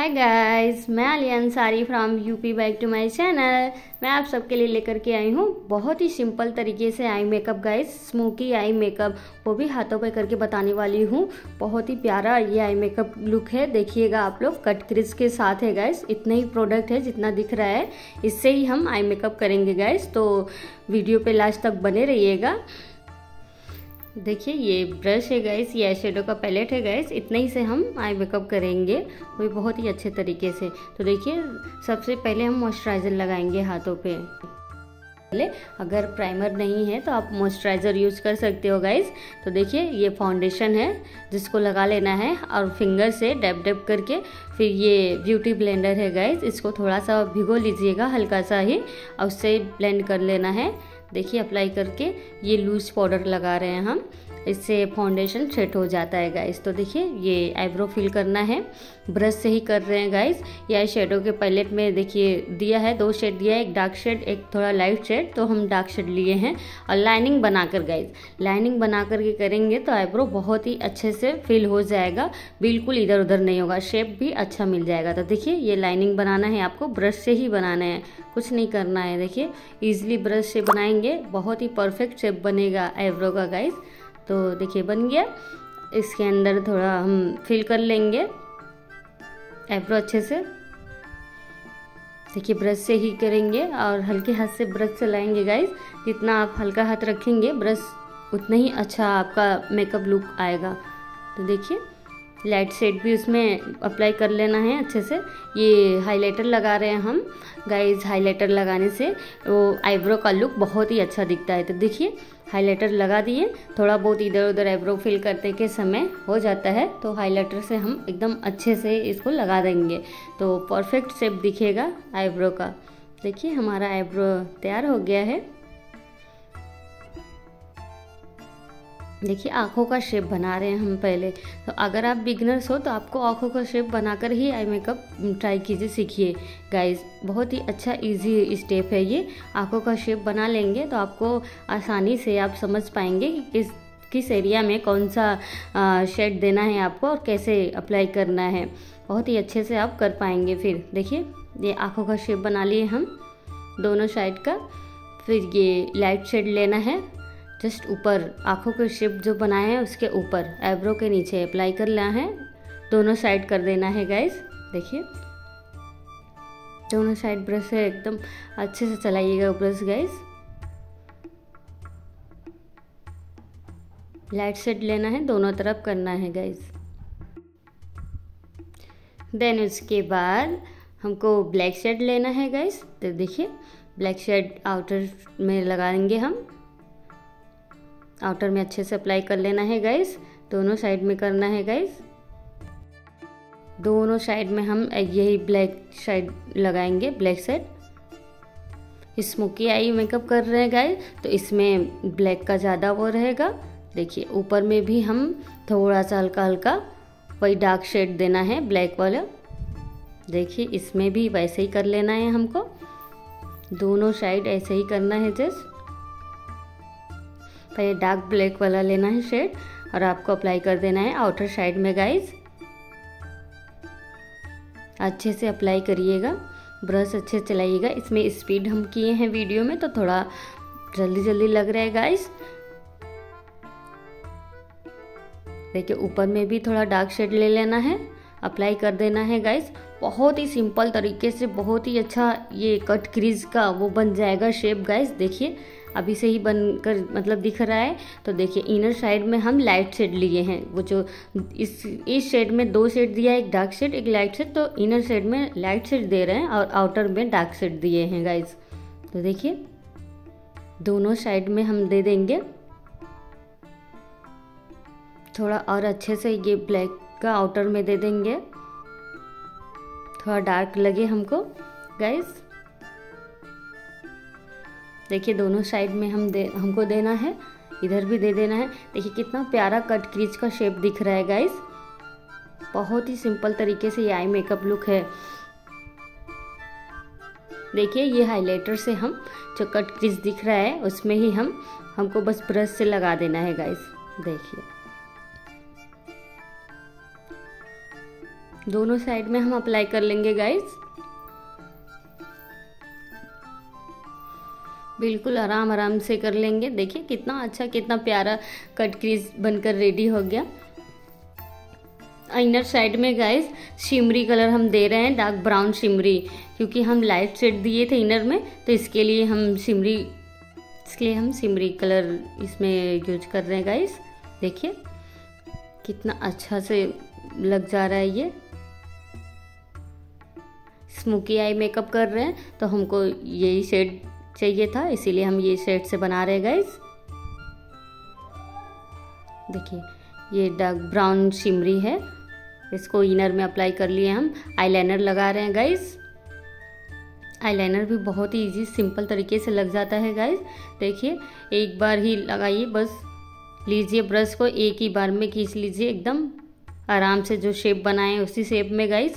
Hi guys, मैं Aliyan Sari from UP, back to my channel. मैं आप सबके लिए लेकर के आई हूँ बहुत ही सिंपल तरीके से eye makeup guys, smoky eye makeup, वो भी हाथों पे करके बताने वाली हूँ। बहुत ही प्यारा ये आई मेकअप लुक है, देखिएगा आप लोग, कट क्रिज के साथ है गाइस। इतना ही प्रोडक्ट है जितना दिख रहा है, इससे ही हम आई मेकअप करेंगे गाइस, तो वीडियो पे लास्ट तक बने रहिएगा। देखिए ये ब्रश है गाइस, ये आई शेडो का पैलेट है गाइस, इतने ही से हम आई मेकअप करेंगे, वो बहुत ही अच्छे तरीके से। तो देखिए सबसे पहले हम मॉइस्चराइज़र लगाएंगे हाथों पे। पहले अगर प्राइमर नहीं है तो आप मॉइस्चराइज़र यूज़ कर सकते हो गाइस। तो देखिए ये फाउंडेशन है जिसको लगा लेना है और फिंगर से डैब डैब करके। फिर ये ब्यूटी ब्लेंडर है गाइस, इसको थोड़ा सा भिगो लीजिएगा, हल्का सा ही, और उससे ब्लेंड कर लेना है। देखिए अप्लाई करके ये लूज पाउडर लगा रहे हैं हम, इससे फाउंडेशन सेट हो जाता है गाइस। तो देखिए ये आईब्रो फिल करना है, ब्रश से ही कर रहे हैं गाइस। ये आई शेडो के पैलेट में देखिए दिया है, दो शेड दिया है, एक डार्क शेड एक थोड़ा लाइट शेड, तो हम डार्क शेड लिए हैं। और लाइनिंग बनाकर गाइस, लाइनिंग बना करके करेंगे तो आईब्रो बहुत ही अच्छे से फिल हो जाएगा, बिल्कुल इधर उधर नहीं होगा, शेप भी अच्छा मिल जाएगा। तो देखिए ये लाइनिंग बनाना है आपको, ब्रश से ही बनाना है, कुछ नहीं करना है। देखिए ईजिली ब्रश से बनाएंगे, बहुत ही परफेक्ट शेप बनेगा आईब्रो का गाइस। तो देखिए बन गया, इसके अंदर थोड़ा हम फिल कर लेंगे आईब्रो अच्छे से। देखिए ब्रश से ही करेंगे और हल्के हाथ से ब्रश चलाएंगे गाइस, जितना आप हल्का हाथ रखेंगे ब्रश उतना ही अच्छा आपका मेकअप लुक आएगा। तो देखिए लाइट शेड भी उसमें अप्लाई कर लेना है अच्छे से। ये हाइलाइटर लगा रहे हैं हम गाइस, हाइलाइटर लगाने से वो आईब्रो का लुक बहुत ही अच्छा दिखता है। तो देखिए हाइलाइटर लगा दिए, थोड़ा बहुत इधर उधर आईब्रो फिल करते के समय हो जाता है, तो हाइलाइटर से हम एकदम अच्छे से इसको लगा देंगे तो परफेक्ट शेप दिखेगा आईब्रो का। देखिए हमारा आईब्रो तैयार हो गया है। देखिए आँखों का शेप बना रहे हैं हम पहले, तो अगर आप बिगनर्स हो तो आपको आँखों का शेप बनाकर ही आई मेकअप ट्राई कीजिए, सीखिए गाइस, बहुत ही अच्छा इजी स्टेप है ये। आँखों का शेप बना लेंगे तो आपको आसानी से आप समझ पाएंगे कि किस एरिया में कौन सा शेड देना है आपको और कैसे अप्लाई करना है, बहुत ही अच्छे से आप कर पाएंगे। फिर देखिए ये आँखों का शेप बना लिए हम दोनों साइड का। फिर ये लाइट शेड लेना है, जस्ट ऊपर आँखों के शेप जो बनाए हैं उसके ऊपर आईब्रो के नीचे अप्लाई कर लेना है, दोनों साइड कर देना है गाइस। देखिए दोनों साइड ब्रश से एकदम अच्छे से चलाइएगा ब्रश गाइस। लाइट शेड लेना है, दोनों तरफ करना है गाइस। देन उसके बाद हमको ब्लैक शेड लेना है गाइस। तो देखिए ब्लैक शेड आउटर में लगाएंगे हम, आउटर में अच्छे से अप्लाई कर लेना है गाइस, दोनों साइड में करना है गाइस। दोनों साइड में हम यही ब्लैक साइड लगाएंगे, black side. Smoky eye makeup कर रहे हैं गाइस तो इसमें ब्लैक का ज़्यादा वो रहेगा। देखिए ऊपर में भी हम थोड़ा सा हल्का हल्का वही डार्क शेड देना है ब्लैक वाला। देखिए इसमें भी वैसे ही कर लेना है हमको, दोनों साइड ऐसे ही करना है। जस्ट पहले डार्क ब्लैक वाला लेना है शेड और आपको अप्लाई कर देना है आउटर साइड में गाइस। अच्छे से अप्लाई करिएगा, ब्रश अच्छे से चलाइएगा। इसमें स्पीड हम किए हैं वीडियो में तो थोड़ा जल्दी जल्दी लग रहा है गाइस। देखिए ऊपर में भी थोड़ा डार्क शेड ले लेना है, अप्लाई कर देना है गाइस। बहुत ही सिंपल तरीके से बहुत ही अच्छा ये कट क्रीज का वो बन जाएगा शेप गाइस। देखिए अभी से ही बनकर मतलब दिख रहा है। तो देखिए इनर साइड में हम लाइट शेड लिए हैं, वो जो इस शेड में दो शेड दिया है, एक डार्क शेड एक लाइट शेड, तो इनर साइड में लाइट शेड दे रहे हैं और आउटर में डार्क शेड दिए हैं गाइस। तो देखिए दोनों साइड में हम दे देंगे थोड़ा, और अच्छे से ये ब्लैक का आउटर में दे देंगे, थोड़ा डार्क लगे हमको गाइस। देखिए दोनों साइड में हमको देना है, इधर भी दे देना है। देखिए कितना प्यारा कट क्रीज का शेप दिख रहा है गाइस। बहुत ही सिंपल तरीके से ये आई मेकअप लुक है। देखिए ये हाइलाइटर से हम जो कट क्रीज दिख रहा है उसमें ही हमको बस ब्रश से लगा देना है गाइस। देखिए दोनों साइड में हम अप्लाई कर लेंगे गाइस। बिल्कुल आराम आराम से कर लेंगे। देखिए कितना अच्छा कितना प्यारा कट क्रीज बनकर रेडी हो गया। इनर साइड में गाइस शिमरी कलर हम दे रहे हैं, डार्क ब्राउन शिमरी, क्योंकि हम लाइट शेड दिए थे इनर में, तो इसके लिए हम शिमरी कलर इसमें यूज कर रहे हैं गाइस। देखिए कितना अच्छा से लग जा रहा है। ये स्मोकी आई मेकअप कर रहे हैं तो हमको यही शेड चाहिए था, इसीलिए हम ये शेड से बना रहे हैं गाइस। देखिए ये डार्क ब्राउन शिमरी है, इसको इनर में अप्लाई कर लिए। हम आईलाइनर लगा रहे हैं गाइस। आईलाइनर भी बहुत ही इजी सिंपल तरीके से लग जाता है गाइस। देखिए एक बार ही लगाइए, बस लीजिए ब्रश को एक ही बार में खींच लीजिए, एकदम आराम से जो शेप बनाए उसी शेप में गाइस।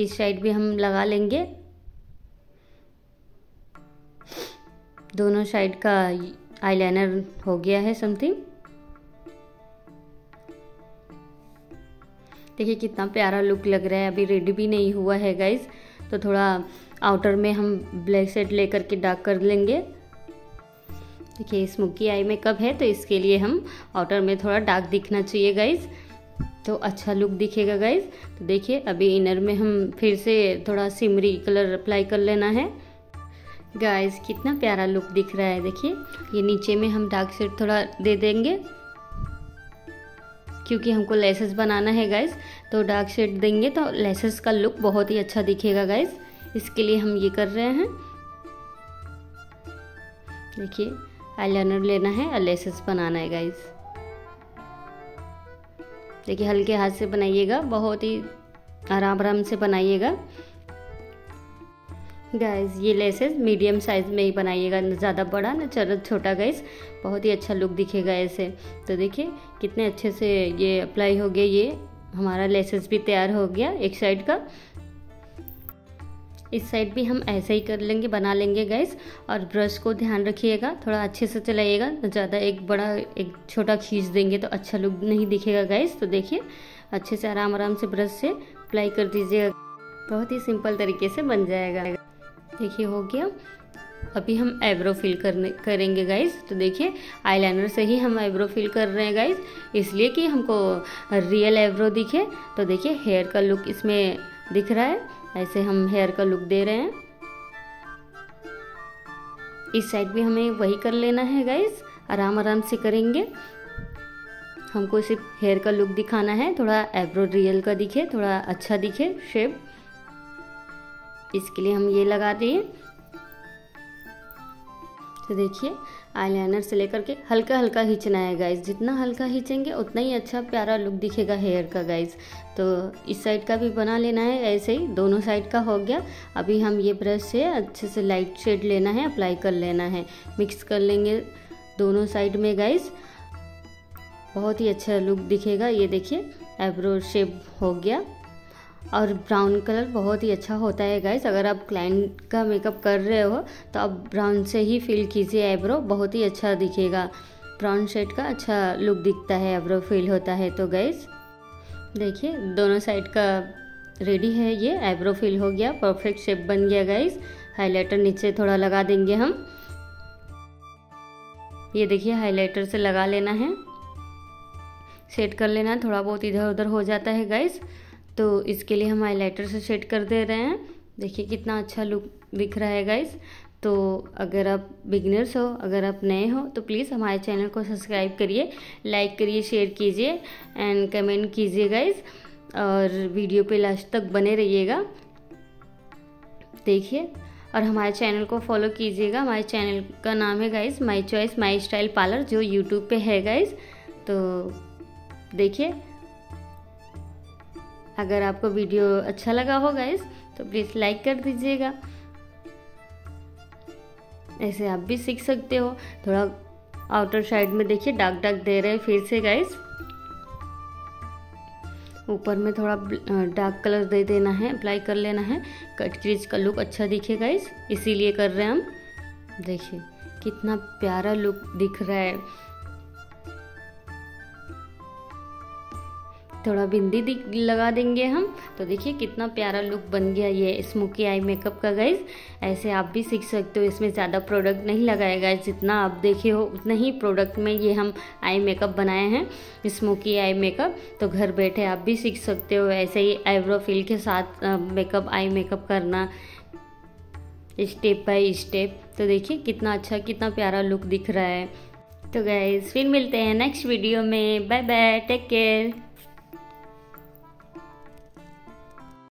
इस साइड भी हम लगा लेंगे, दोनों साइड का आईलाइनर हो गया है समथिंग। देखिए कितना प्यारा लुक लग रहा है। अभी रेडी भी नहीं हुआ है गाइस, तो थोड़ा आउटर में हम ब्लैक शेड लेकर के डार्क कर लेंगे। देखिए स्मोकी आई मेकअप है तो इसके लिए हम आउटर में थोड़ा डार्क दिखना चाहिए गाइस, तो अच्छा लुक दिखेगा गाइस। तो देखिए अभी इनर में हम फिर से थोड़ा सिमरी कलर अप्लाई कर लेना है गाइस। कितना प्यारा लुक दिख रहा है। देखिए ये नीचे में हम डार्क शेड थोड़ा दे देंगे, क्योंकि हमको लेसेस बनाना है गाइस, तो डार्क शेड देंगे तो लेसेस का लुक बहुत ही अच्छा दिखेगा गाइस। इसके लिए हम ये कर रहे हैं। देखिए आईलाइनर लेना है और लेसेस बनाना है गाइस। देखिए हल्के हाथ से बनाइएगा, बहुत ही आराम आराम से बनाइएगा गाइस। ये लेसेस मीडियम साइज में ही बनाइएगा, ना ज़्यादा बड़ा ना छोटा गाइस, बहुत ही अच्छा लुक दिखेगा ऐसे। तो देखिए कितने अच्छे से ये अप्लाई हो गया, ये हमारा लेसेस भी तैयार हो गया एक साइड का। इस साइड भी हम ऐसे ही कर लेंगे, बना लेंगे गाइस। और ब्रश को ध्यान रखिएगा, थोड़ा अच्छे से चलाइएगा, ना ज़्यादा एक बड़ा एक छोटा खींच देंगे तो अच्छा लुक नहीं दिखेगा गाइस। तो देखिए अच्छे से आराम आराम से ब्रश से अप्लाई कर दीजिएगा, बहुत ही सिंपल तरीके से बन जाएगा। देखिए हो गया। अभी हम आईब्रो फिल करेंगे गाइस। तो देखिए आईलाइनर से ही हम आईब्रो फिल कर रहे हैं गाइस, इसलिए कि हमको रियल आईब्रो दिखे। तो देखिए हेयर का लुक इसमें दिख रहा है, ऐसे हम हेयर का लुक दे रहे हैं। इस साइड भी हमें वही कर लेना है गाइस, आराम आराम से करेंगे। हमको सिर्फ हेयर का लुक दिखाना है, थोड़ा आईब्रो रियल का दिखे, थोड़ा अच्छा दिखे शेप, इसके लिए हम ये लगा दिए। तो देखिए आईलाइनर से लेकर के हल्का हल्का खींचना है गाइस, जितना हल्का खींचेंगे उतना ही अच्छा प्यारा लुक दिखेगा हेयर का गाइस। तो इस साइड का भी बना लेना है ऐसे ही, दोनों साइड का हो गया। अभी हम ये ब्रश से अच्छे से लाइट शेड लेना है, अप्लाई कर लेना है, मिक्स कर लेंगे दोनों साइड में गाइस, बहुत ही अच्छा लुक दिखेगा। ये देखिए आईब्रो शेप हो गया। और ब्राउन कलर बहुत ही अच्छा होता है गाइस, अगर आप क्लाइंट का मेकअप कर रहे हो तो आप ब्राउन से ही फिल कीजिए आईब्रो, बहुत ही अच्छा दिखेगा। ब्राउन शेड का अच्छा लुक दिखता है, आईब्रो फिल होता है। तो गाइस देखिए दोनों साइड का रेडी है, ये आईब्रो फिल हो गया, परफेक्ट शेप बन गया गाइस। हाईलाइटर नीचे थोड़ा लगा देंगे हम, ये देखिए हाईलाइटर से लगा लेना है, सेट कर लेना, थोड़ा बहुत इधर उधर हो जाता है गाइस, तो इसके लिए हम हाईलाइटर से शेड कर दे रहे हैं। देखिए कितना अच्छा लुक दिख रहा है गाइस। तो अगर आप बिगिनर्स हो, अगर आप नए हो, तो प्लीज़ हमारे चैनल को सब्सक्राइब करिए, लाइक करिए, शेयर कीजिए एंड कमेंट कीजिए गाइस। और वीडियो पे लास्ट तक बने रहिएगा। देखिए और हमारे चैनल को फॉलो कीजिएगा। हमारे चैनल का नाम है guys my choice my style parlour, जो यूट्यूब पर है गाइस। तो देखिए अगर आपको वीडियो अच्छा लगा हो गाइस तो प्लीज़ लाइक कर दीजिएगा। ऐसे आप भी सीख सकते हो। थोड़ा आउटर साइड में देखिए डार्क डार्क दे रहे हैं फिर से गाइस, ऊपर में थोड़ा डार्क कलर दे देना है, अप्लाई कर लेना है। कट क्रीज का लुक अच्छा दिखे गाइस, इसीलिए कर रहे हैं हम। देखिए कितना प्यारा लुक दिख रहा है। थोड़ा बिंदी लगा देंगे हम। तो देखिए कितना प्यारा लुक बन गया ये स्मोकी आई मेकअप का। गाइज ऐसे आप भी सीख सकते हो, इसमें ज़्यादा प्रोडक्ट नहीं लगाया गाइज, जितना आप देखे हो उतना ही प्रोडक्ट में ये हम आई मेकअप बनाए हैं, स्मोकी आई मेकअप। तो घर बैठे आप भी सीख सकते हो ऐसे ही आईब्रो फिल के साथ मेकअप आई मेकअप करना स्टेप बाय स्टेप। तो देखिए कितना अच्छा कितना प्यारा लुक दिख रहा है। तो गाइज फिर मिलते हैं नेक्स्ट वीडियो में। Bye bye, take care.